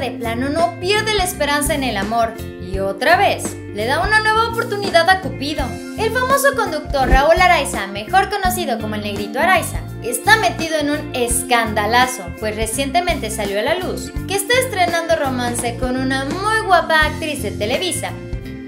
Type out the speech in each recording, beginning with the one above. de plano no pierde la esperanza en el amor y otra vez le da una nueva oportunidad a Cupido. El famoso conductor Raúl Araiza, mejor conocido como el Negrito Araiza, está metido en un escandalazo, pues recientemente salió a la luz que está estrenando romance con una muy guapa actriz de Televisa,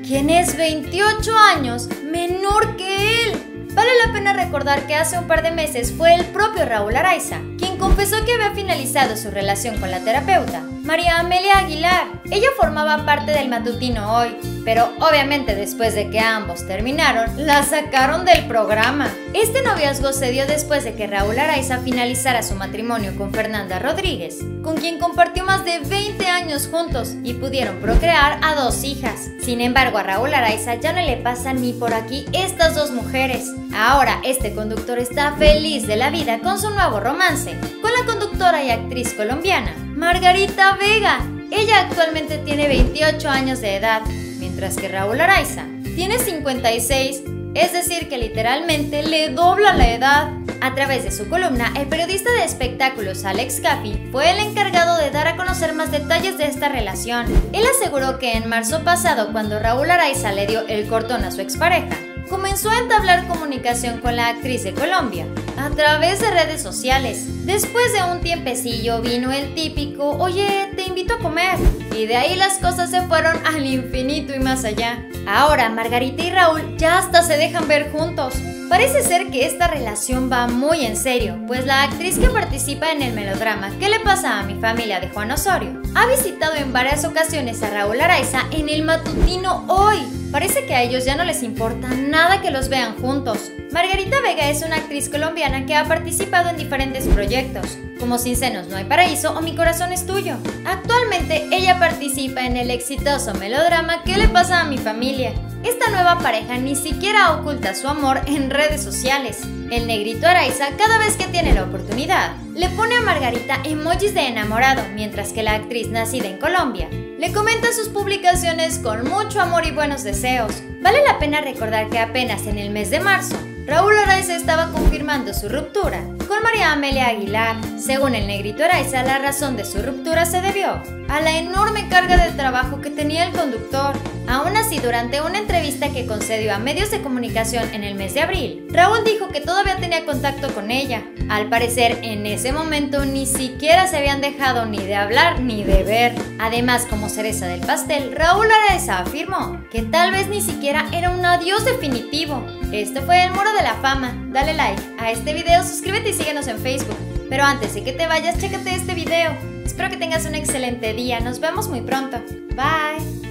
quien es 28 años menor que él. Vale la pena recordar que hace un par de meses fue el propio Raúl Araiza quien confesó que había finalizado su relación con la terapeuta María Amelia Aguilar. Ella formaba parte del matutino Hoy, pero obviamente después de que ambos terminaron, la sacaron del programa. Este noviazgo se dio después de que Raúl Araiza finalizara su matrimonio con Fernanda Rodríguez, con quien compartió más de 20 años juntos y pudieron procrear a 2 hijas. Sin embargo, a Raúl Araiza ya no le pasan ni por aquí estas 2 mujeres. Ahora, este conductor está feliz de la vida con su nuevo romance, con la conductora y actriz colombiana Margarita Vega. Ella actualmente tiene 28 años de edad, mientras que Raúl Araiza tiene 56, es decir que literalmente le dobla la edad. A través de su columna, el periodista de espectáculos Alex Capi fue el encargado de dar a conocer más detalles de esta relación. Él aseguró que en marzo pasado, cuando Raúl Araiza le dio el cordón a su expareja, comenzó a entablar comunicación con la actriz de Colombia a través de redes sociales. Después de un tiempecillo vino el típico "oye, te invito a comer", y de ahí las cosas se fueron al infinito y más allá. Ahora Margarita y Raúl ya hasta se dejan ver juntos. Parece ser que esta relación va muy en serio, pues la actriz que participa en el melodrama ¿Qué le pasa a mi familia? De Juan Osorio ha visitado en varias ocasiones a Raúl Araiza en el matutino Hoy. Parece que a ellos ya no les importa nada que los vean juntos. Margarita Vega es una actriz colombiana que ha participado en diferentes proyectos, como Sin Senos No Hay Paraíso o Mi Corazón es Tuyo. Actualmente ella participa en el exitoso melodrama ¿Qué le pasa a mi familia? Esta nueva pareja ni siquiera oculta su amor en redes sociales. El Negrito Araiza, cada vez que tiene la oportunidad, le pone a Margarita emojis de enamorado, mientras que la actriz nacida en Colombia le comenta sus publicaciones con mucho amor y buenos deseos. Vale la pena recordar que apenas en el mes de marzo, Raúl Araiza estaba confirmando su ruptura con María Amelia Aguilar. Según el Negrito Araiza, la razón de su ruptura se debió a la enorme carga de trabajo que tenía el conductor. Aún así, durante una entrevista que concedió a medios de comunicación en el mes de abril, Raúl dijo que todavía tenía contacto con ella. Al parecer, en ese momento ni siquiera se habían dejado ni de hablar ni de ver. Además, como cereza del pastel, Raúl Araiza afirmó que tal vez ni siquiera era un adiós definitivo. Esto fue El Muro de la Fama. Dale like a este video, suscríbete y síguenos en Facebook. Pero antes de que te vayas, chécate este video. Espero que tengas un excelente día. Nos vemos muy pronto. Bye.